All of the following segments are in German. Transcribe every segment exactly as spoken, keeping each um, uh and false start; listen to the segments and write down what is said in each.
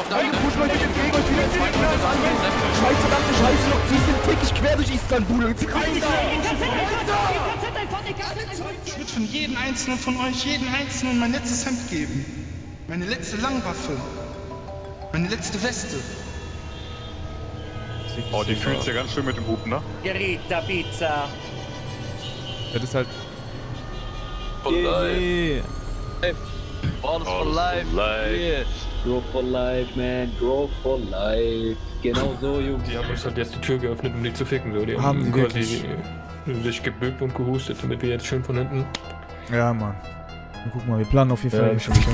auf der anderen Seite. Scheiße, verdammte Scheiße, noch ziehst den täglich quer durch Istanbul. Jetzt rein da! Ich würde von jedem Einzelnen von euch, jeden Einzelnen mein letztes Hemd geben. Meine letzte Langwaffe. Meine letzte Weste. Oh, die fühlt es ja ganz schön mit dem Hub, ne? Gerita Pizza. Das ist halt... For life. Balls for life. Yeah. Grow for life, man. Grow for life. Genau so, Jungs. Die haben uns halt jetzt die Tür geöffnet, um die zu ficken. So. Die haben, haben quasi sich gebückt und gehustet, damit wir jetzt schön von hinten... Ja, Mann. Guck mal, wir planen auf jeden Fall ja. schon wieder.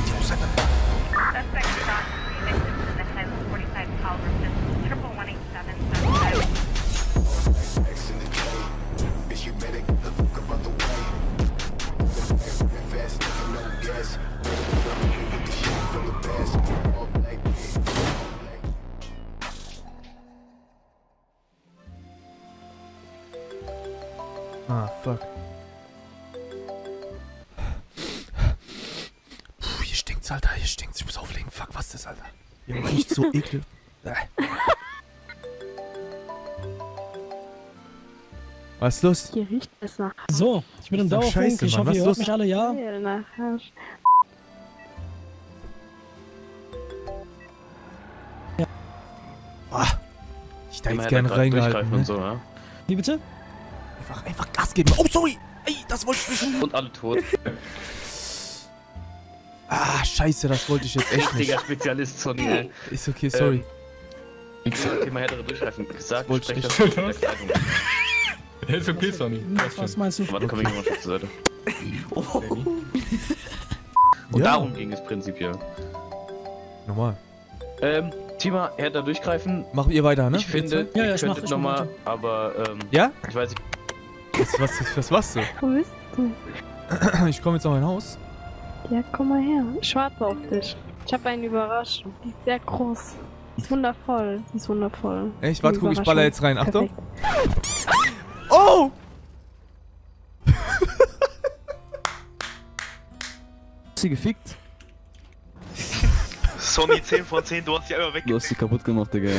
Ah, fuck. Puh, hier stinkt's, Alter, hier stinkt's. Ich muss auflegen. Fuck, was ist das, Alter? Hier war nicht so ekel. Was ist los? Hier riecht es nach Hasch. So, ich bin im Dauerfunk. Ich hoffe, ihr hört mich alle, ja? Nach Hasch. Ja. Ah, ich da jetzt gerne reingehalten, ne? Und so, ja? Wie bitte? Einfach, einfach Gas geben. Oh, sorry! Ey, das wollte ich wissen. Und alle tot. Ah, scheiße, das wollte ich jetzt echt nicht. Digga, Spezialist Sonny, ey. Ist okay, sorry. Ähm, okay, mal härtere durchgreifen. Gesagt, ich spreche das nicht. Hey, ist okay, Sonny. Was meinst du? Warte, komm, ich mal schon zur Seite. Oh. Und ja. Darum ging es prinzipiell. Normal. Ähm. Thema, härter durchgreifen. Machen ihr weiter, ne? Ich finde, ja, ja, ich könnte nochmal, aber ähm... Ja? Ich weiß nicht... Was, was, was machst du? Wo bist du? Ich komme jetzt noch in mein Haus. Ja, komm mal her. Schwarze auf dich. Ich habe eine Überraschung. Die ist sehr groß. Die ist wundervoll. Die ist wundervoll. Echt? Warte, guck, ich baller jetzt rein. Achtung. Oh! Ist sie gefickt? Sonny, zehn von zehn, du hast die einmal weggemacht. Du hast sie kaputt gemacht, Digga.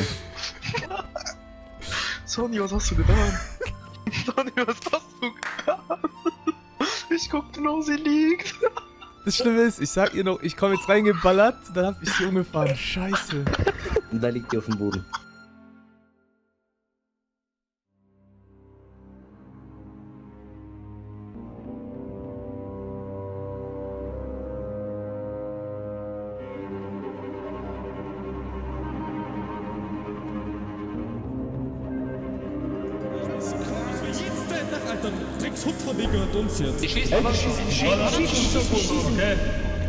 Sonny, was hast du getan? Sonny, was hast du getan? Ich guck genau, sie liegt. Das Schlimme ist, ich sag ihr noch, ich komm jetzt reingeballert, dann hab ich sie umgefahren. Scheiße. Und da liegt die auf dem Boden. Jetzt. Ich schieße, aber schießen, schießen, okay.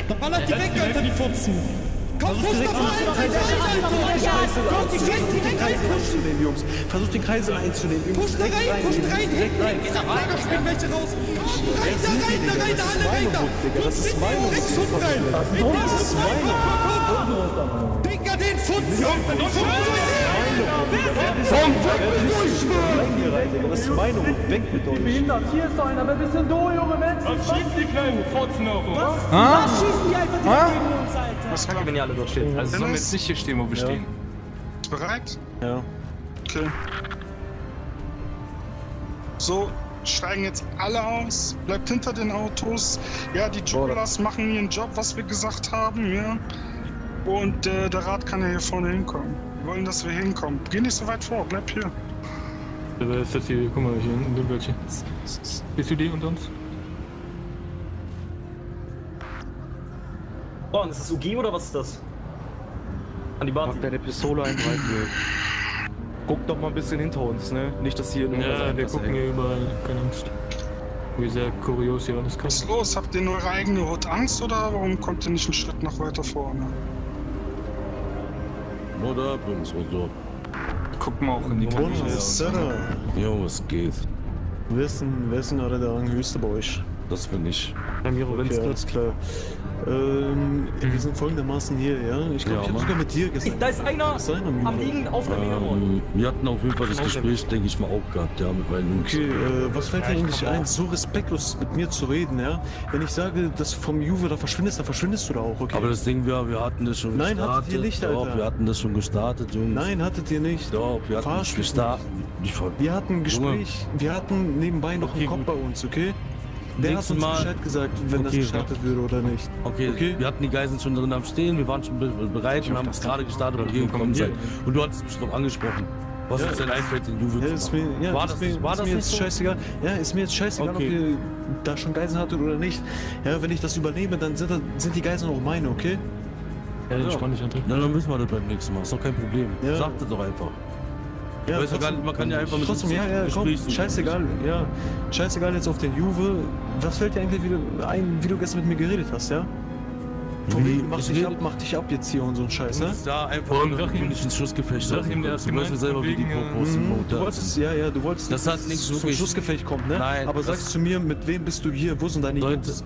Da ballert die weg, Alter, die Furzen. Komm, Fuß noch mal, Alter, Alter, Alter, komm, die Kreise direkt reinpushen. Jungs, versucht den Kreisel einzunehmen. Push da rein, push da rein, hinten, hinten, dieser Fahrer springt welche raus. Komm, rein, da rein, da rein, da alle rein, da. Das ist meine Hut, Digga, das ist meine Hut. Das ist meine Hut. Digga, den Futzen. Das ist meine Hut, weg mit euch. Behindert, hier ist doch einer, wer bist denn du, junge Menschen? Was schießt die kleinen Fotzen auf uns? Was schießen die einfach direkt gegen uns, Alter? Was kann, wenn ihr alle dort steht? Also sollen wir jetzt nicht hier stehen, wo wir stehen. Bist du bereit? Ja. Okay. So, steigen jetzt alle aus, bleibt hinter den Autos. Ja, die Jugglers machen ihren Job, was wir gesagt haben, ja. Und äh, der Rad kann ja hier vorne hinkommen. Wir wollen, dass wir hinkommen. Geh nicht so weit vor, bleib hier. Wer ist das hier? Guck mal, hier hinten sind welche. Bist du die unter uns? Oh, und ist das U G oder was ist das? An die Bahn. Mach deine Pistole einbreiten, guck doch mal ein bisschen hinter uns, ne? Nicht, dass hier... Ja, wir gucken hier überall. Keine Angst. Wie sehr kurios hier alles kommt. Was ist los? Habt ihr in eurer eigenen Hut Angst oder warum kommt ihr nicht einen Schritt nach weiter vorne? Oder bring es so. Guck mal auch in die Kamera. Jo, es geht. Wissen, wissen, oder der Ranghöchste bei euch? Das bin ich. Ramiro, okay, alles klar. Ähm, wir sind folgendermaßen hier, ja? Ich glaube, ja, ich habe sogar mit dir gesagt. Da ist einer, ist einer am Liegen auf der ähm, Wir hatten auf jeden Fall das Gespräch, denke ich mal, auch gehabt, ja, mit meinen Okay, äh, was fällt dir eigentlich ein, so respektlos mit mir zu reden, ja? Wenn ich sage, dass vom Juve da verschwindest, dann verschwindest du da auch, okay? Aber das Ding war, wir hatten das schon Nein, gestartet. Nein, hattet ihr nicht, Alter. Doch, wir hatten das schon gestartet, Jungs. Nein, hattet ihr nicht. Doch, wir hatten das gestartet. Wir hatten ein Gespräch, Junge. Wir hatten nebenbei noch okay, einen Kopf bei uns, okay? Der hat uns Bescheid gesagt, wenn okay, das gestartet würde oder nicht. Okay, okay, wir hatten die Geiseln schon drin am Stehen, wir waren schon be bereit und haben es gerade gestartet und gekommen sein. Und du hattest mich noch angesprochen. Was ja, ist denn einfällt, den Juve ja, zu machen? Mir, ja, war das, mir, war das mir jetzt so? Scheißegal? Ja, ist mir jetzt scheißegal, okay, ob ihr da schon Geiseln hattet oder nicht. Ja, wenn ich das übernehme, dann sind, das, sind die Geiseln auch meine, okay? Ja, das ja. Nicht Na, dann müssen wir das beim nächsten Mal, ist doch kein Problem. Ja. Sagt das doch einfach. Ja, trotzdem, ja gar nicht, man kann ja einfach mit trotzdem, ja, ja, komm, scheißegal, ja, scheißegal jetzt auf den Juve. Was fällt dir eigentlich wieder ein, wie du gestern mit mir geredet hast, ja? Von wie, mach dich ab, mach dich ab jetzt hier und so ein Scheiß, ne? Ja? Da einfach ein Schussgefecht. Sag ihm das, du weißt selber, wie die Popos im Mond. Ja, ja, du wolltest, dass das nicht zum Schussgefecht kommt, ne? Nein. Aber sagst du mir, mit wem bist du hier, wo sind deine Jungs?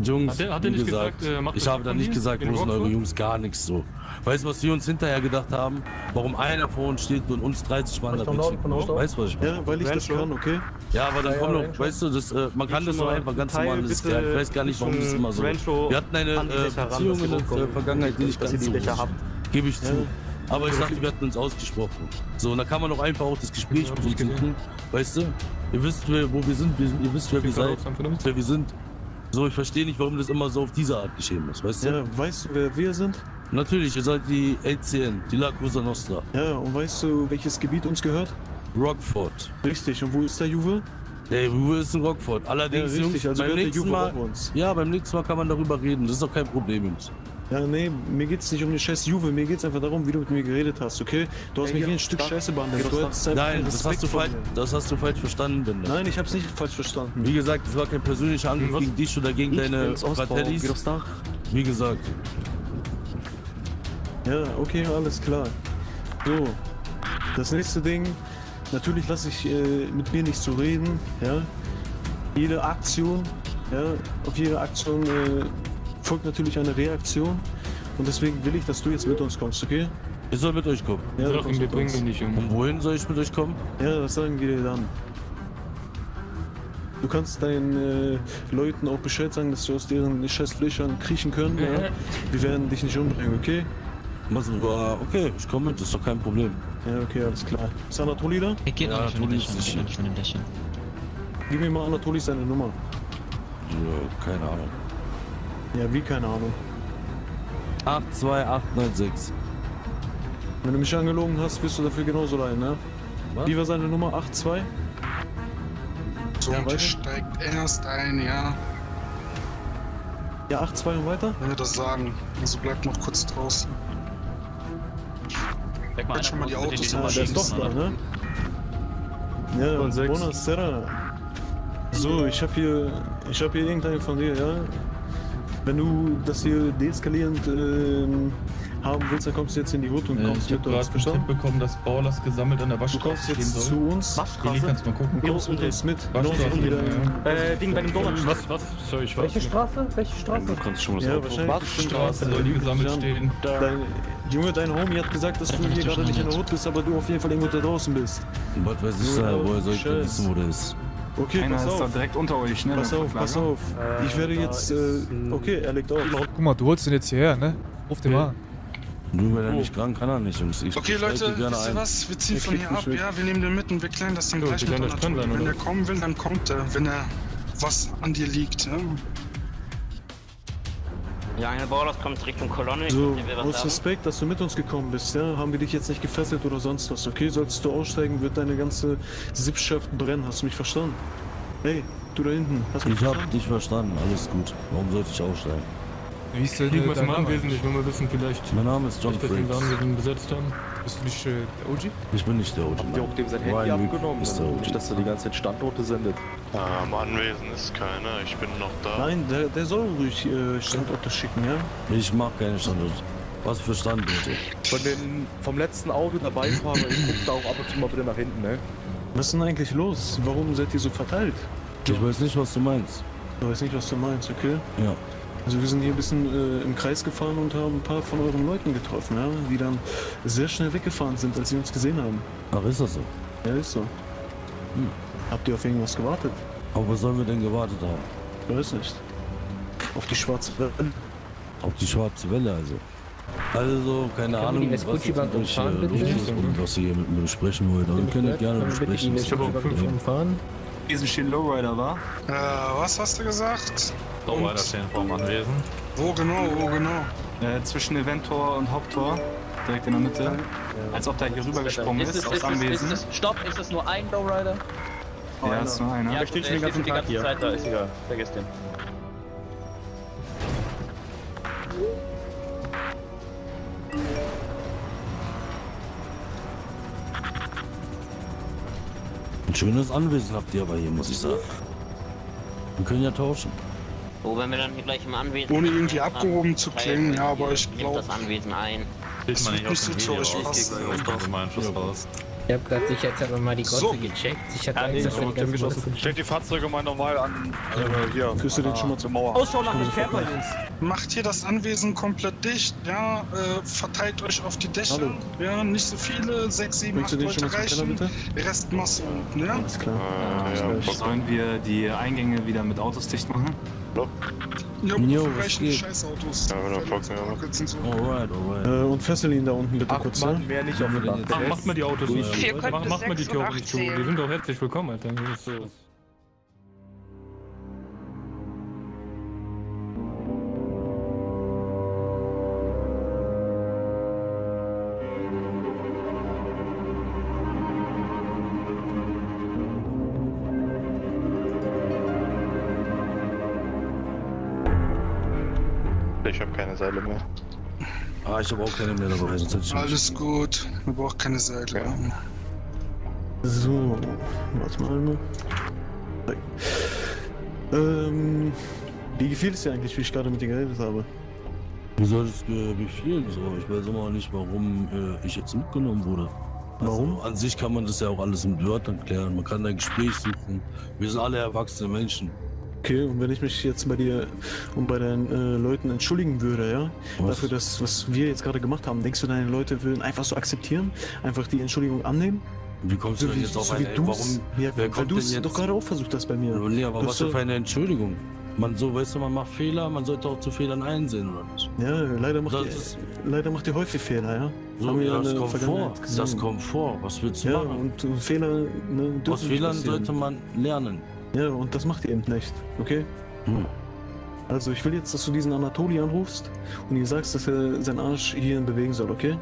Jungs, hat er nicht gesagt, gesagt äh, ich habe da nicht gesagt, wo sind eure Jungs, gar nichts so. Weißt du, was wir uns hinterher gedacht haben? Warum einer vor uns steht und uns dreißig Mann da mitschickt? Weißt du, was ich meine? Ja, weil ich das kann, okay? Ja, aber dann ja, komm ja, noch, weißt du, das, äh, man kann das doch einfach ganz normal diskutieren. Ich weiß gar nicht, warum das immer so ist. Wir hatten eine äh, Beziehung in der Vergangenheit, die nicht ganz so ist. Gebe ich zu. Aber ich dachte, wir hatten uns ausgesprochen. So, und da kann man doch einfach auch das Gespräch mit uns finden. Weißt du? Ihr wisst, wo wir sind, ihr wisst, wer wir seid, wer wir sind. So, ich verstehe nicht, warum das immer so auf diese Art geschehen ist, weißt du? Ja, weißt du, wer wir sind? Natürlich, ihr seid die L C N, die La Cosa Nostra. Ja, und weißt du, welches Gebiet uns gehört? Rockford. Richtig, und wo ist der Juve? Der Juve ist in Rockford. Allerdings, ja, richtig, Jungs, also beim nächsten Mal, uns. Ja, beim nächsten Mal kann man darüber reden, das ist doch kein Problem, Jungs. Ja, nee, mir geht's nicht um die scheiß Juve, mir geht's einfach darum, wie du mit mir geredet hast, okay? Du hast mich wie ein Stück Scheiße behandelt. Nein, das hast, du falsch, das hast du falsch verstanden, Bender. Nein, ich hab's nicht falsch verstanden. Wie gesagt, es war kein persönlicher Angriff gegen dich oder gegen deine Fratellis. Wie gesagt. Ja, okay, alles klar. So, das nächste Ding, natürlich lasse ich äh, mit mir nicht so reden, ja? Jede Aktion, ja, auf jede Aktion, äh, folgt natürlich eine Reaktion und deswegen will ich, dass du jetzt mit uns kommst, okay? Ich soll mit euch kommen. Ja, wir bringen ihn nicht um. Und wohin soll ich mit euch kommen? Ja, das sagen wir dir dann. Du kannst deinen äh, Leuten auch Bescheid sagen, dass wir aus deren Scheißlöchern kriechen können. Mhm. Ja? Wir werden dich nicht umbringen, okay? Okay, ich komme mit, das ist doch kein Problem. Ja, okay, alles klar. Ist Anatoli da? Ich gehe noch nicht mit dem Dächern. Gib mir mal Anatoli seine Nummer. Ja, keine Ahnung. Ja, wie, keine Ahnung. acht zwei acht neun sechs. Wenn du mich angelogen hast, bist du dafür genauso rein, ne? Was? Wie war seine Nummer? acht zwei? So, ja, weiter? Steigt erst ein, ja. Ja, acht zwei und weiter? Wenn wir das sagen, also bleibt noch kurz draußen. Weg mal schon mal die Autos. Ja, der ist doch da, ne? Ja, buonasera. So, ich hab hier, ich hab hier irgendeinen von dir, ja? Wenn du das hier deeskalierend ähm, haben willst, dann kommst du jetzt in die Hut und kommst äh, mit uns. Ich hab gerade bekommen, dass Ballas gesammelt an der Waschstraße stehen soll. Zu uns. Waschstraße? Kannst mal gucken. Kommst mit uns mit. Waschstraße wieder. Äh, Ding bei dem Donut. Was? Was? Sorry, ich weiß Welche nicht. Straße? Welche Straße? Du kannst schon mal sagen. Ja, wahrscheinlich. Waschstraße soll die gesammelt stehen. Dein, Junge, dein Homie hat gesagt, dass du hier gerade nicht in der Hut bist, aber du auf jeden Fall irgendwo da draußen bist. Was weiß ich da, woher soll ich denn wissen, wo der ist? Okay, einer pass ist auf. Da direkt unter euch, ne? Pass auf, pass auf. Äh, ich werde jetzt, äh, okay, er legt auf. Guck mal, du holst ihn jetzt hierher, ne? Ruf den mal an. Nur wenn er nicht kann, kann er nicht. Ich okay, Leute, wisst ihr was? Wir ziehen ich von hier ab, weg. Ja? Wir nehmen den mit und wir klären das dann ja, gleich mit Anatoli. Wenn oder? er kommen will, dann kommt er, wenn er was an dir liegt, ne? Ja, einer Bauer kommt Richtung Kolonne. So, aus Respekt, dass du mit uns gekommen bist, ja? Haben wir dich jetzt nicht gefesselt oder sonst was, okay? Solltest du aussteigen, wird deine ganze Sippschaft brennen. Hast du mich verstanden? Hey, du da hinten, hast du mich verstanden? Ich hab dich verstanden, alles gut. Warum sollte ich aussteigen? Wie ist denn dein Name? Anwesend, wenn wir wissen, vielleicht... Mein Name ist John Frank. Besetzt haben. Bist du nicht äh, der O G? Ich bin nicht der O G. Habt ihr auch dem sein Handy Ryan abgenommen? Ist der O G. Nicht, dass er die ganze Zeit Standorte sendet. Ähm, anwesend ist keiner. Ich bin noch da. Nein, der, der soll ruhig äh, Standorte schicken, ja? Ich mag keine Standorte. Was für Standorte? Von den, vom letzten Auto der Beifahrer, ich guck da auch ab und zu mal wieder nach hinten, ne? Was ist denn eigentlich los? Warum seid ihr so verteilt? Ich weiß nicht, was du meinst. Ich weiß nicht, was du meinst, okay? Ja. Also wir sind hier ein bisschen äh, im Kreis gefahren und haben ein paar von euren Leuten getroffen, ja, die dann sehr schnell weggefahren sind, als sie uns gesehen haben. Ach, ist das so? Ja, ist so. Hm. Habt ihr auf irgendwas gewartet? Aber was sollen wir denn gewartet haben? Ich weiß nicht. Auf die schwarze Welle. Auf die schwarze Welle also. Also, keine Ahnung, was, was, durch, äh, und was Sie hier mit mir besprechen wollen. Wir können das gerne besprechen. Ich habe auch fünf umfahren. Diesen Schild Lowrider war. Äh, was hast du gesagt? Lowrider stehen vorm Anwesen. Wo genau, wo genau? Äh, zwischen Eventtor und Haupttor. Direkt in der Mitte. Ja. Als ob der hier rübergesprungen ist, ist, ist aufs Anwesen. Ist, ist, stopp, ist das nur ein Lowrider? Ja, ja, ist nur einer. Ja, der steht schon den ganzen Tag hier. Zeit da, ist egal. Vergesst den. Ein schönes Anwesen habt ihr aber hier, muss ich sagen. Wir können ja tauschen. So, wenn wir dann hier gleich im Anwesen... Ohne irgendwie abgehoben zu klingen, ja, aber ich glaube... das Anwesen ein. Das ist nicht so traurig, passt. Ich hab grad sicherheitshalber mal die Gotze gecheckt. Ich hatte Angst, dass wir die geschossen. Stellt die Fahrzeuge mal normal an. Hier, küsst ihr den schon mal zur Mauer. Ausschau nach dem Pferd bei uns. Macht hier das Anwesen komplett dicht, ja, äh, verteilt euch auf die Dächer, Hallo. ja, nicht so viele, sechs, sieben, acht Leute reichen, Restmasse unten, ja? Alles klar. Äh, ja, ja. Sollen wir die Eingänge wieder mit Autos dicht machen? Hallo? Ja, jo, reichen die scheiß Autos. Ja, wenn du Fox, ja. Alright, alright. Äh, und fessel ihn da unten bitte Ach, kurz, ne? Mehr nicht auf den Ach, macht mal die Autos nicht zu. Macht mal die Tore nicht zu. Die sind doch herzlich willkommen, Alter. Ich habe keine Seile mehr. Ah, ich habe auch keine mehr dabei. Alles gut, wir brauchen keine Seile. Ja. So, warte mal. Ähm, wie gefiel es dir eigentlich, wie ich gerade mit dir geredet habe? Wie soll es äh, gefielen? So, ich weiß immer nicht, warum äh, ich jetzt mitgenommen wurde. Warum? Also, an sich kann man das ja auch alles mit Wörtern klären. Man kann ein Gespräch suchen. Wir sind alle erwachsene Menschen. Okay, und wenn ich mich jetzt bei dir und bei deinen äh, Leuten entschuldigen würde, ja, was? dafür, dass was wir jetzt gerade gemacht haben, denkst du, deine Leute würden einfach so akzeptieren, einfach die Entschuldigung annehmen? Wie kommst du denn jetzt auf eine? Warum? Ja, weil du es doch gerade auch versucht hast bei mir. Nee, aber was für eine Entschuldigung? Man so, weißt du, man macht Fehler, man sollte auch zu Fehlern einsehen, oder nicht? Ja, leider macht ihr, leider macht ihr häufig Fehler, ja. So, haben ja, das kommt vor, das kommt vor. Was willst du machen? Ja, und Fehler, ne, aus Fehlern sollte man lernen. Ja, und das macht ihr eben nicht, okay? Hm. Also, ich will jetzt, dass du diesen Anatoli anrufst und ihm sagst, dass er seinen Arsch hierhin bewegen soll, okay?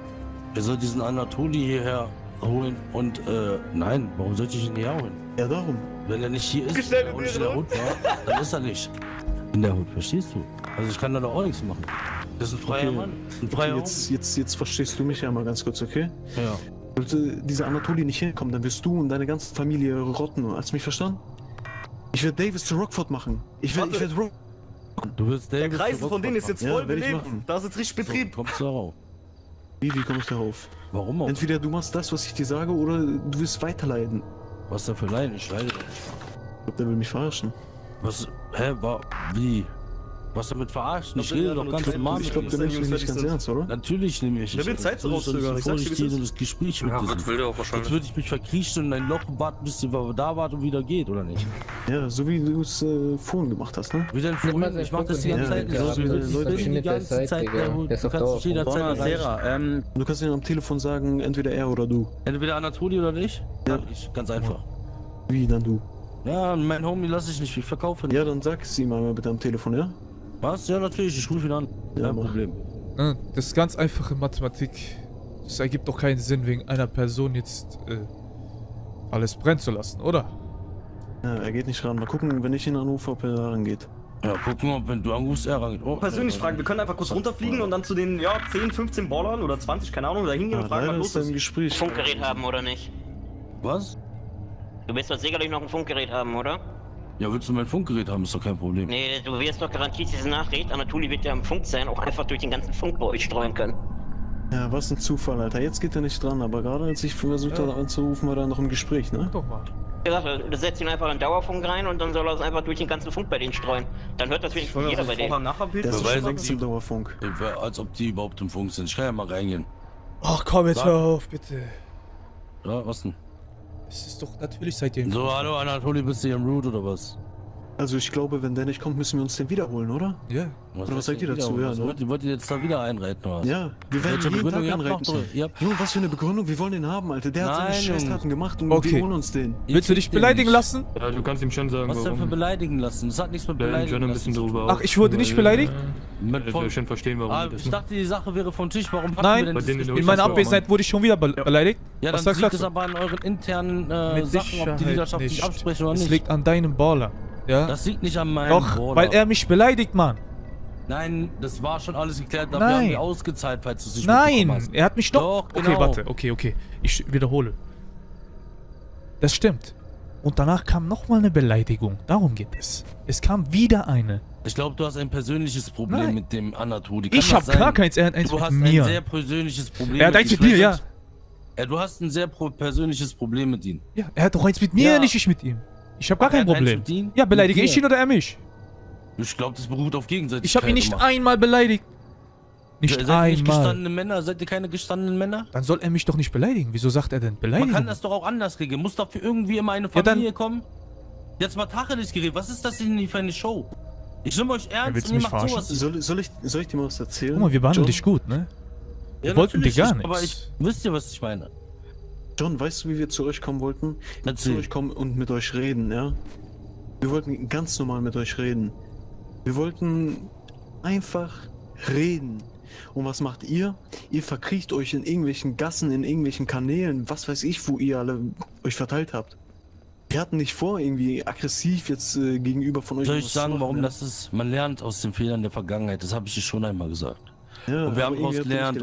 Er soll diesen Anatoli hierher holen und, äh, nein, warum sollte ich ihn hierher holen? Ja, darum. Wenn er nicht hier ist, wenn er auch nicht in der Hut war, dann ist er nicht in der Hut, verstehst du? Also, ich kann da doch auch nichts machen. Das ist ein freier okay. Mann, ein freier okay, jetzt, jetzt, jetzt verstehst du mich ja mal ganz kurz, okay? Ja. Sollte dieser Anatoli nicht hinkommen, dann wirst du und deine ganze Familie rotten, hast du mich verstanden? Ich werde Davis zu Rockford machen. Ich werde werd Rockford Du wirst Davis Der Kreis zu von denen ist jetzt voll ja, belebt. Da ist jetzt richtig Betrieb. So, kommst du darauf? Wie, wie komme ich darauf? Warum auch? Entweder du machst das, was ich dir sage, oder du wirst weiterleiden. Was da für Leiden? Ich leide doch nicht. Ich glaube, der will mich verarschen. Was? Hä? War, wie? Was damit verarschen? Ich rede doch ganz normal. Ich glaube, der nimmt mich nicht ganz ernst, oder? Natürlich nehme ich. Der will Zeit zu rauszögern. Ich sag dir, wie das Gespräch mit dir. Das will der auch wahrscheinlich. Jetzt würde ich mich verkriechen und in ein Loch warten, bis sie da warten und wieder geht, oder nicht? Ja, so wie du es äh, vorhin gemacht hast, ne? Wie denn vorhin? Ich mach das die ganze Zeit. Ich bin die ganze Zeit da. Du kannst dich jederzeit erreichen. Du kannst ihm am Telefon sagen, entweder er oder du. Entweder Anatoli oder nicht? Ja. Ganz einfach. Wie, dann du? Ja, mein Homie lasse ich nicht. Ich verkaufe ihn. Ja, dann sag es ihm einmal bitte am Telefon, ja? Was? Ja, natürlich, ich rufe ihn an. Ja, kein Problem. Das ist ganz einfache Mathematik. Das ergibt doch keinen Sinn, wegen einer Person jetzt äh, alles brennen zu lassen, oder? Ja, er geht nicht ran. Mal gucken, wenn ich ihn anrufe, ob er rangeht. Ja, guck mal, wenn du anrufst, er rangeht. Oh, persönlich fragen, wir können einfach kurz runterfliegen und dann zu den ja, zehn, fünfzehn Ballern oder zwanzig, keine Ahnung, da hingehen und fragen, was los ist. Im Gespräch. Funkgerät haben, oder nicht? Was? Du willst doch sicherlich noch ein Funkgerät haben, oder? Ja, willst du mein Funkgerät haben, ist doch kein Problem. Nee, du wirst doch garantiert diese Nachricht, Anatoli wird ja am Funk sein, auch einfach durch den ganzen Funk bei euch streuen können. Ja, was ein Zufall, Alter. Jetzt geht er nicht dran, aber gerade als ich versucht habe anzurufen, war er noch im Gespräch, ne? Guck doch mal. gesagt, setzt ihn einfach in Dauerfunk rein und dann soll er es einfach durch den ganzen Funk bei denen streuen. Dann hört das wenigstens jeder bei denen. Das ist schon längst im Dauerfunk. Als ob die überhaupt im Funk sind. Ich kann ja mal reingehen. Ach komm, jetzt hör auf, bitte. Ja, was denn? Es ist doch natürlich seitdem. So, hallo Anatoli, bist du hier im Root oder was? Also ich glaube, wenn der nicht kommt, müssen wir uns den wiederholen, oder? Ja. Was, was sagt ihr dazu? Ja, wollt ihr, wollt ihr jetzt da wieder einreiten, oder? Ja, wir werden jeden Begründung Tag einreiten. Ja. Jo, was für eine Begründung, wir wollen den haben, Alter. Der hat seine Scheißtaten gemacht und okay. Wir holen uns den. Willst du dich beleidigen lassen? Ja, du kannst ihm schon sagen, was denn für beleidigen lassen? Das hat nichts mit beleidigen ein bisschen lassen. Ach, ich wurde nicht beleidigt? Ja, ich will schon verstehen, warum. Ah, ich dachte, die Sache wäre vom Tisch. Warum packen wir denn das nicht? In meiner Abwesenheit wurde ich schon wieder beleidigt. Ja, dann liegt es aber an euren internen Sachen, ob die Leaderschaft sich absprechen oder nicht. Es liegt an deinem Baller. Ja? Das liegt nicht an meinem Doch, Bruder. Weil er mich beleidigt, Mann. Nein, das war schon alles geklärt. Dafür haben wir ausgezahlt, falls du es nicht mitbekommen hast. Nein, er hat mich doch... doch genau. Okay, warte, okay, okay. Ich wiederhole. Das stimmt. Und danach kam nochmal eine Beleidigung. Darum geht es. Es kam wieder eine. Ich glaube, du hast ein persönliches Problem Nein. mit dem Anatoli. Ich habe gar keins, er hat eins mit mir. Du hast ein sehr persönliches Problem Er hat eins mit dir, ja. ja. Du hast ein sehr persönliches Problem mit ihm. Ja, er hat doch eins mit mir, ja. nicht ich mit ihm. Ich habe gar kein Problem. Ja, beleidige ich ihn oder er mich? Ich glaube, das beruht auf Gegenseitigkeit. Ich habe ihn nicht einmal beleidigt. Nicht einmal. Seid ihr nicht gestandene Männer? Seid ihr keine gestandenen Männer? Dann soll er mich doch nicht beleidigen. Wieso sagt er denn beleidigen? Man kann das doch auch anders regeln. Muss dafür irgendwie immer eine Familie kommen? Jetzt mal Tacheles geredet. Was ist das denn für eine Show? Ich nehme euch ernst und ihr macht sowas. Soll, soll, ich, soll ich dir mal was erzählen? Guck mal, wir behandeln dich gut, ne? Wir wollten dir gar nichts. Aber ich, wisst ihr, was ich meine? John, weißt du, wie wir zu euch kommen wollten? Zu euch kommen und mit euch reden, ja? Wir wollten ganz normal mit euch reden. Wir wollten einfach reden. Und was macht ihr? Ihr verkriecht euch in irgendwelchen Gassen, in irgendwelchen Kanälen, was weiß ich, wo ihr alle euch verteilt habt. Wir hatten nicht vor, irgendwie aggressiv jetzt äh, gegenüber von euch. Soll ich sagen, machen, warum ja? das ist? Man lernt aus den Fehlern der Vergangenheit, das habe ich dir schon einmal gesagt. Ja, und wir haben daraus gelernt.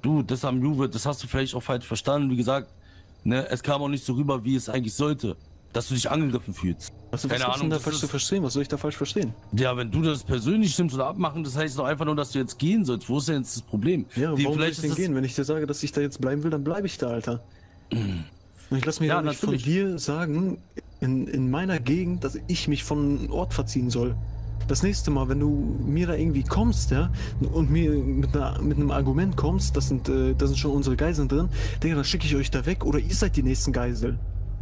Du, das am Juve, das hast du vielleicht auch falsch verstanden. Wie gesagt, ne, es kam auch nicht so rüber, wie es eigentlich sollte, dass du dich angegriffen fühlst. Also, was Keine Ahnung, da falsch zu verstehen? Was soll ich da falsch verstehen? Ja, wenn du das persönlich nimmst oder abmachen, das heißt doch einfach nur, dass du jetzt gehen sollst. Wo ist denn jetzt das Problem? Ja, die, warum vielleicht soll ich denn gehen? Wenn ich dir sage, dass ich da jetzt bleiben will, dann bleibe ich da, Alter. Und ich lasse mir ja, nicht von dir sagen, in, in meiner Gegend, dass ich mich von einem Ort verziehen soll. Das nächste Mal, wenn du mir da irgendwie kommst, ja, und mir mit, einer, mit einem Argument kommst, das sind, äh, das sind schon unsere Geiseln drin, Digga, dann schicke ich euch da weg oder ihr seid die nächsten Geiseln.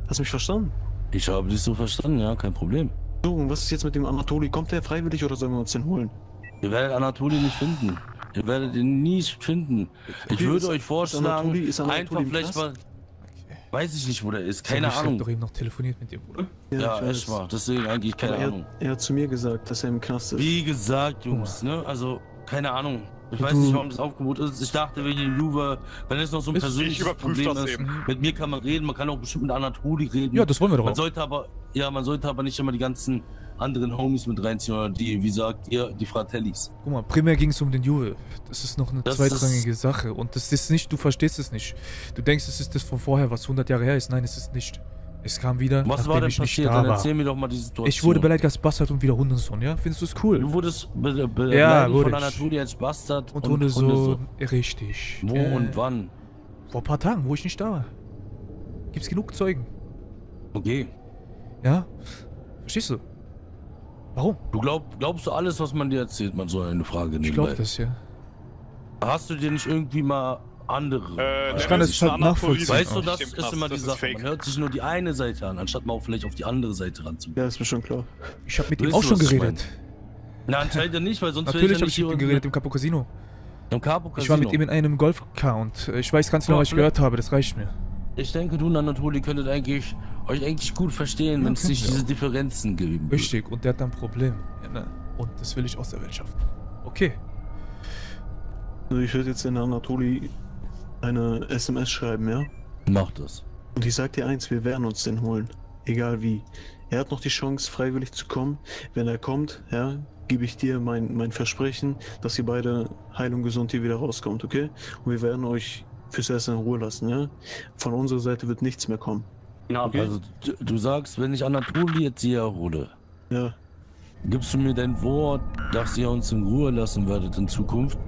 Hast du mich verstanden? Ich habe dich so verstanden, ja, kein Problem. So, und was ist jetzt mit dem Anatoli? Kommt der freiwillig oder sollen wir uns den holen? Ihr werdet Anatoli nicht finden. Ihr werdet ihn nie finden. Ich okay, würde euch vorschlagen, Anatoli, ist Anatoli einfach vielleicht mal... Weiß ich nicht, wo der ist, keine ich Ahnung. Ich hab doch eben noch telefoniert mit dir, Bruder. Ja, ja echt war. Deswegen eigentlich keine er, Ahnung. Er hat zu mir gesagt, dass er im Knast ist. Wie gesagt, Jungs, ne? Also, keine Ahnung. Ich weiß nicht, warum das Aufgebot ist. Ich dachte, wegen den Juve, wenn es noch so ein ich, persönliches ich Problem ist, eben. Mit mir kann man reden, man kann auch bestimmt mit Anatoli reden. Ja, das wollen wir doch man auch. Sollte aber, ja, man sollte aber nicht immer die ganzen anderen Homies mit reinziehen, oder die, wie sagt ihr, die Fratellis. Guck mal, primär ging es um den Juve. Das ist noch eine das zweitrangige Sache. Und das ist nicht, du verstehst es nicht. Du denkst, es ist das von vorher, was hundert Jahre her ist. Nein, es ist nicht. Es kam wieder, was war denn ich passiert? Nicht da Dann erzähl war. mir doch mal die Situation. Ich wurde beleidigt als Bastard und wieder Hundensohn, ja? Findest du es cool? Du wurdest be be ja, beleidigt wurde von Anatoli als Bastard und, und Hundesohn. Hundesohn. Richtig. Wo äh, und wann? Vor ein paar Tagen, wo ich nicht da war. Gibt's genug Zeugen. Okay. Ja? Verstehst du? Warum? Du glaub, glaubst du alles, was man dir erzählt, man soll eine Frage nehmen. Ich glaube das, ja. Hast du dir nicht irgendwie mal andere... Äh, ich kann das schon nachvollziehen. Weißt du, das ist immer die Sache. Man hört sich nur die eine Seite an, anstatt mal auch vielleicht auf die andere Seite ranzugehen. Ja, ist mir schon klar. Ich habe mit ihm auch schon geredet. Na, anscheinend nicht, weil sonst wäre ich ja nicht... Natürlich habe ich mit ihm geredet, im Capo Casino. Im Capo Casino? Ich war mit ihm in einem Golf-Account. Ich weiß ganz genau, was ich gehört habe, das reicht mir. Ich denke, du und Anatoli könntet eigentlich euch eigentlich gut verstehen, ja, wenn es nicht diese Differenzen gibt. Richtig, und der hat ein Problem. Ja, ne? Und das will ich aus der Welt schaffen. Okay. Also ich würde jetzt in Anatoli eine S M S schreiben, ja? Mach das. Und ich sag dir eins, wir werden uns den holen. Egal wie. Er hat noch die Chance, freiwillig zu kommen. Wenn er kommt, ja, gebe ich dir mein, mein Versprechen, dass ihr beide heil und gesund hier wieder rauskommt, okay? Und wir werden euch... fürs Essen in Ruhe lassen, ja? Von unserer Seite wird nichts mehr kommen. Genau, okay. Also, du, du sagst, wenn ich Anatoli jetzt hier erhole, ja. Gibst du mir dein Wort, dass ihr uns in Ruhe lassen werdet in Zukunft?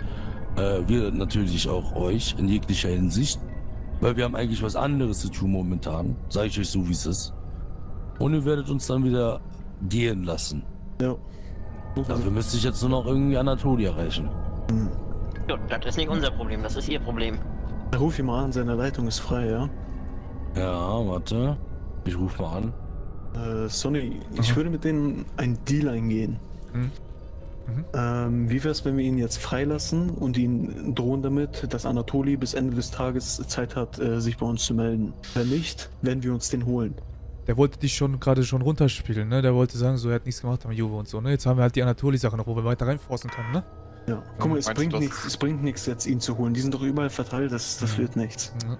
Äh, wir natürlich auch euch in jeglicher Hinsicht. Weil wir haben eigentlich was anderes zu tun momentan. Sage ich euch so, wie es ist. Und ihr werdet uns dann wieder gehen lassen. Ja. Dafür müsste ich jetzt nur noch irgendwie Anatolia erreichen. Mhm. Ja, das ist nicht unser Problem, das ist ihr Problem. Ruf ihn mal an, seine Leitung ist frei, ja? Ja, warte. Ich ruf mal an. Äh, Sonny, mhm. ich würde mit denen einen Deal eingehen. Mhm. Mhm. Ähm, wie wäre es, wenn wir ihn jetzt freilassen und ihn drohen damit, dass Anatoli bis Ende des Tages Zeit hat, äh, sich bei uns zu melden? Wenn nicht, werden wir uns den holen. Der wollte dich schon gerade schon runterspielen, ne? Der wollte sagen, so, er hat nichts gemacht am Juve und so, ne? Jetzt haben wir halt die Anatoli-Sache noch, wo wir weiter reinforcen können, ne? Ja, guck mal, es bringt nichts, es bringt nichts jetzt, ihn zu holen. Die sind doch überall verteilt, das, das mhm. wird nichts. Mhm.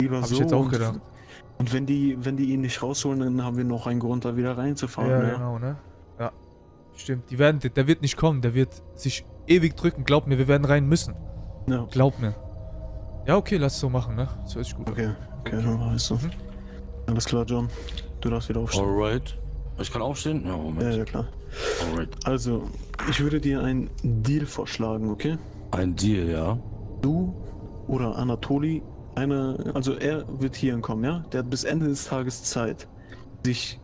Lieber Hab so ich jetzt auch und, gedacht. Und wenn die, wenn die ihn nicht rausholen, dann haben wir noch einen Grund, da wieder reinzufahren, ja, ne? Genau, ne? Ja. Stimmt, die werden, der wird nicht kommen, der wird sich ewig drücken, glaub mir, wir werden rein müssen. Ja. Glaub mir. Ja, okay, lass es so machen, ne? Das hört sich gut an. Okay, okay, okay. Dann weißt du. Mhm. Alles klar, John. Du darfst wieder aufstehen. Alright. Ich kann aufstehen? Ja, Moment. Ja, ja, klar. Alright. Also, ich würde dir einen Deal vorschlagen, okay? Ein Deal, ja. Du oder Anatoli, eine, also er wird hierhin kommen, ja? Der hat bis Ende des Tages Zeit, sich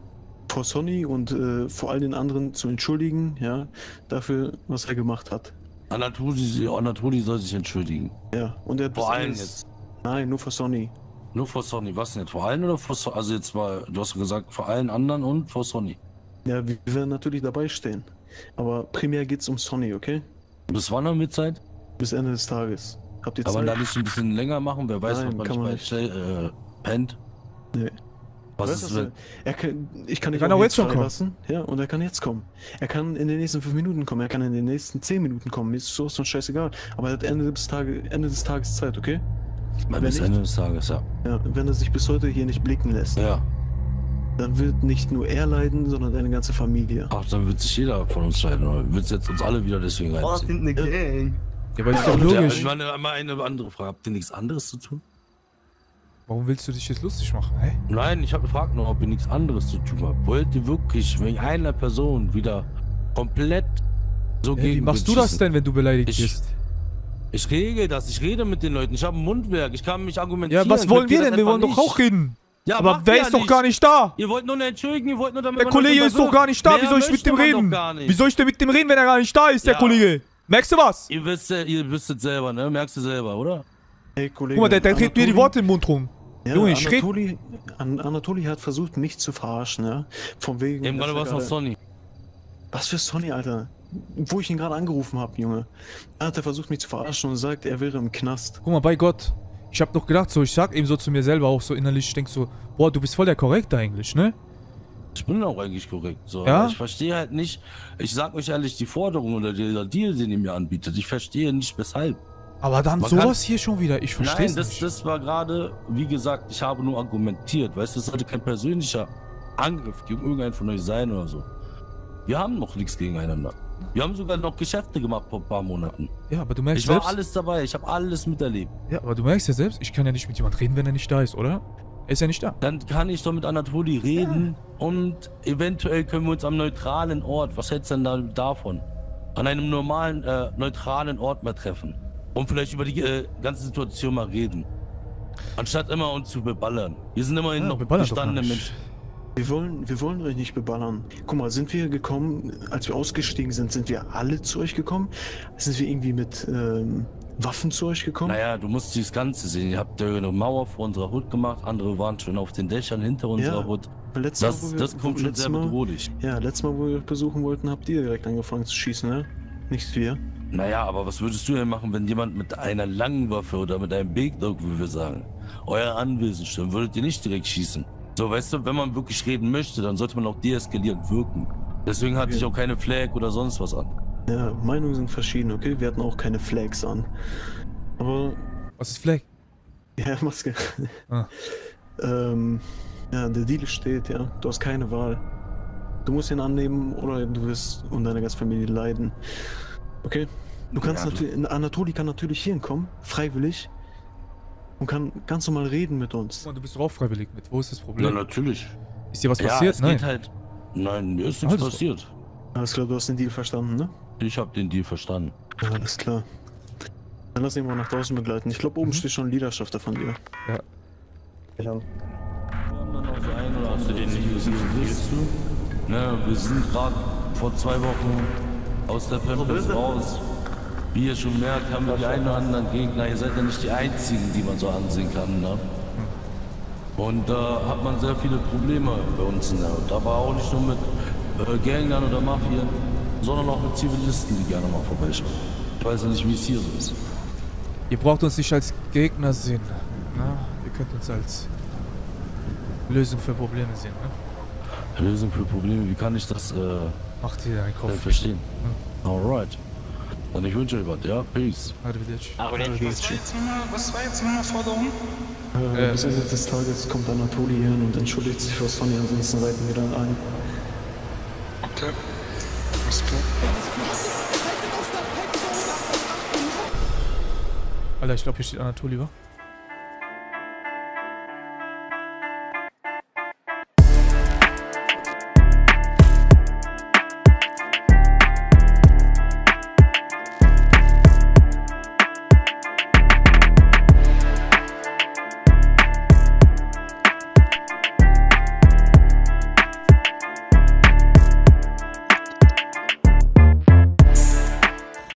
vor Sonny und äh, vor all den anderen zu entschuldigen, ja, dafür, was er gemacht hat. Anatoli, Anatoli soll sich entschuldigen. Ja, und er hat vor allen jetzt. Nein, nur vor Sonny. Nur vor Sonny, was denn jetzt? Vor allen oder vor Sonny? Also jetzt mal, du hast gesagt, vor allen anderen und vor Sonny. Ja, wir werden natürlich dabei stehen. Aber primär geht's um Sonny, okay? Bis wann haben wir Zeit? Bis Ende des Tages. Habt ihr Zeit? Aber da nicht ein bisschen länger machen, wer weiß, ob man nicht bei äh, pennt. Nee. Was ist das? Er kann, ich kann, er kann auch jetzt schon kommen. Ja, und er kann jetzt kommen. Er kann in den nächsten fünf Minuten kommen, er kann in den nächsten zehn Minuten kommen. Mir ist so was von scheißegal. Aber er hat Ende des Tages, Ende des Tages Zeit, okay? Wenn bis Ende des Tages, ja. ja. Wenn er sich bis heute hier nicht blicken lässt, ja. dann wird nicht nur er leiden, sondern deine ganze Familie. Ach, dann wird sich jeder von uns leiden, oder? Wird jetzt uns alle wieder deswegen reinziehen? Oh, das sind eine Gang. Ja, aber ist doch logisch. Ich meine, einmal eine andere Frage. Habt ihr nichts anderes zu tun? Warum willst du dich jetzt lustig machen, hä? Nein, ich habe gefragt noch, ob ihr nichts anderes zu tun habt. Wollt ihr wirklich wegen einer Person wieder komplett so ja, gegen. Wie machst du das denn, wenn du beleidigt ich bist? Ich regel das, ich rede mit den Leuten, ich habe ein Mundwerk, ich kann mich argumentieren. Ja, was wollen wir denn? Wir wollen doch auch reden. Ja, aber der ist doch gar nicht da. Ihr wollt nur entschuldigen, ihr wollt nur damit. Der Kollege ist doch gar nicht da, wie soll ich mit dem reden? Wie soll ich denn mit dem reden, wenn er gar nicht da ist, der Kollege? Merkst du was? Ihr wisst, ihr wüsstet selber, ne? Merkst du selber, oder? Hey, Kollege. Guck mal, der, der dreht mir die Worte im Mund rum. Ja, Junge, ich rede. Anatoli hat versucht, mich zu verarschen, ja? Von wegen. Eben gerade was noch Sonny. Was für Sonny, Alter? Wo ich ihn gerade angerufen habe, Junge. Da hat er versucht, mich zu verarschen und sagt, er wäre im Knast. Guck mal, bei Gott. Ich hab noch gedacht, so, ich sag eben so zu mir selber auch so innerlich, ich denk so, boah, du bist voll der Korrekte eigentlich, ne? Ich bin auch eigentlich korrekt, so. Ja? Ich verstehe halt nicht, ich sag euch ehrlich, die Forderung oder dieser Deal, den ihr mir anbietet, ich verstehe nicht, weshalb. Aber dann Man sowas kann... hier schon wieder, ich verstehe nicht. Nein, das, das war gerade, wie gesagt, ich habe nur argumentiert, weißt du, das sollte kein persönlicher Angriff gegen irgendeinen von euch sein oder so. Wir haben noch nichts gegeneinander. Wir haben sogar noch Geschäfte gemacht vor ein paar Monaten. Ja, aber du merkst ich selbst... Ich war alles dabei, ich habe alles miterlebt. Ja, aber du merkst ja selbst, ich kann ja nicht mit jemand reden, wenn er nicht da ist, oder? Er ist ja nicht da. Dann kann ich doch mit Anatoli reden ja. und eventuell können wir uns am neutralen Ort, was hältst du denn davon? An einem normalen, äh, neutralen Ort mal treffen. Und vielleicht über die äh, ganze Situation mal reden. Anstatt immer uns zu beballern. Wir sind immerhin ja, noch gestandene Menschen. Wir wollen, wir wollen euch nicht beballern. Guck mal, sind wir gekommen, als wir ausgestiegen sind, sind wir alle zu euch gekommen? Sind wir irgendwie mit ähm, Waffen zu euch gekommen? Naja, du musst dieses Ganze sehen. Ihr habt eine Mauer vor unserer Hut gemacht, andere waren schon auf den Dächern hinter unserer ja, Hut. Das, Mal, wir, das kommt schon sehr bedrohlich. Ja, letztes Mal, wo wir besuchen wollten, habt ihr direkt angefangen zu schießen, ne? Nicht wir. Naja, aber was würdest du denn machen, wenn jemand mit einer langen Waffe oder mit einem Big Dog, wie wir sagen, euer Anwesen stürmt, würdet ihr nicht direkt schießen? So, weißt du, wenn man wirklich reden möchte, dann sollte man auch deeskalierend wirken. Deswegen hatte ja. ich auch keine Flag oder sonst was an. Ja, Meinungen sind verschieden, okay? Wir hatten auch keine Flags an. Aber... Was ist Flag? Ja, Maske. Ah. ähm, ja, der Deal steht, ja. Du hast keine Wahl. Du musst ihn annehmen oder du wirst und deine ganze Familie leiden. Okay? Du kannst ja, natürlich... Anatoli kann natürlich hierhin kommen, freiwillig. Und kann ganz normal reden mit uns. Du bist doch auch freiwillig mit. Wo ist das Problem? Ja, natürlich. Ist dir was ja, passiert? Es Nein. Geht halt. Nein, mir ist nichts Alles passiert. Alles klar, du hast den Deal verstanden, ne? Ich habe den Deal verstanden. Alles klar. Dann lass ihn mal nach draußen begleiten. Ich glaube, oben mhm. steht schon ein Leaderschafter von dir. Ja. Wir haben dann auch so einen oder hast du den nicht wissen, willst du? Ne, wir sind gerade vor zwei Wochen aus der Pampas raus. Wie ihr schon merkt, haben wir die einen oder anderen Gegner. Ihr seid ja nicht die einzigen, die man so ansehen kann, ne? Und da äh, hat man sehr viele Probleme bei uns, ne? Und da war auch nicht nur mit äh, Gangern oder Mafien, sondern auch mit Zivilisten, die gerne mal vorbeischauen. Ich weiß ja nicht, wie es hier so ist. Ihr braucht uns nicht als Gegner sehen, ne? Ihr könnt uns als Lösung für Probleme sehen, ne? Lösung für Probleme, wie kann ich das äh, macht ihr einen Kopf. Äh, verstehen? Hm. Alright. Und ich wünsche euch was, ja? Peace. Arrivederci. Arrivederci. Was war jetzt meine Forderung? Äh, äh, bis Ende des Tages kommt Anatoli hier hin und entschuldigt sich für Sonny, ansonsten reiten wir dann ein. Okay. Alles klar. Alter, ich glaube, hier steht Anatoli, wa?